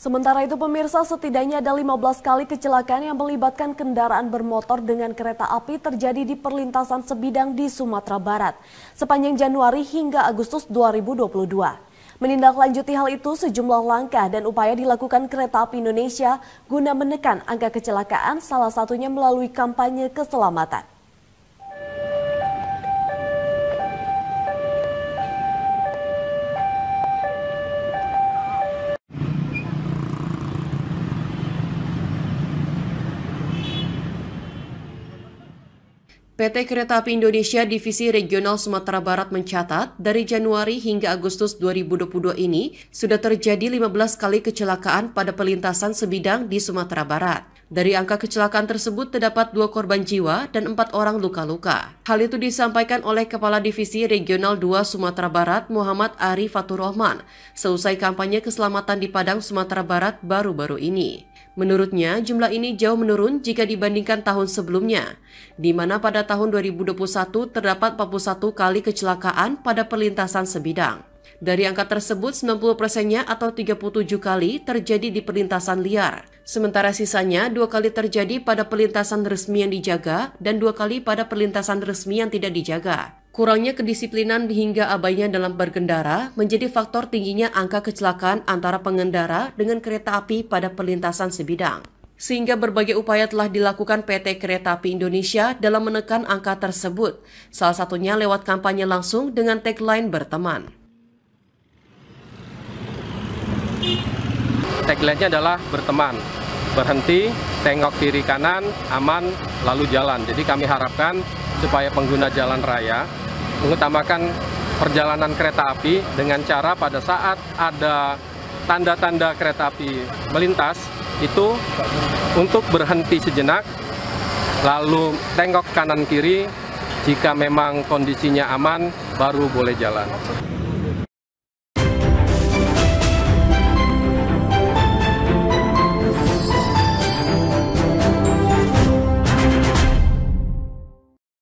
Sementara itu pemirsa, setidaknya ada 15 kali kecelakaan yang melibatkan kendaraan bermotor dengan kereta api terjadi di perlintasan sebidang di Sumatera Barat sepanjang Januari hingga Agustus 2022. Menindaklanjuti hal itu, sejumlah langkah dan upaya dilakukan Kereta Api Indonesia guna menekan angka kecelakaan, salah satunya melalui kampanye keselamatan. PT Kereta Api Indonesia Divisi Regional Sumatera Barat mencatat, dari Januari hingga Agustus 2022 ini, sudah terjadi 15 kali kecelakaan pada perlintasan sebidang di Sumatera Barat. Dari angka kecelakaan tersebut terdapat 2 korban jiwa dan 4 orang luka-luka. Hal itu disampaikan oleh Kepala Divisi Regional 2 Sumatera Barat, Muhammad Arif Fathur Rahman, seusai kampanye keselamatan di Padang, Sumatera Barat baru-baru ini. Menurutnya, jumlah ini jauh menurun jika dibandingkan tahun sebelumnya, di mana pada tahun 2021 terdapat 41 kali kecelakaan pada perlintasan sebidang. Dari angka tersebut, 90%-nya atau 37 kali terjadi di perlintasan liar, sementara sisanya 2 kali terjadi pada perlintasan resmi yang dijaga dan 2 kali pada perlintasan resmi yang tidak dijaga. Kurangnya kedisiplinan hingga abainya dalam berkendara menjadi faktor tingginya angka kecelakaan antara pengendara dengan kereta api pada perlintasan sebidang. Sehingga berbagai upaya telah dilakukan PT Kereta Api Indonesia dalam menekan angka tersebut, salah satunya lewat kampanye langsung dengan tagline berteman. Tagline-nya adalah berteman, berhenti, tengok kiri kanan, aman, lalu jalan. Jadi kami harapkan supaya pengguna jalan raya mengutamakan perjalanan kereta api dengan cara pada saat ada tanda-tanda kereta api melintas itu untuk berhenti sejenak, lalu tengok kanan kiri, jika memang kondisinya aman baru boleh jalan.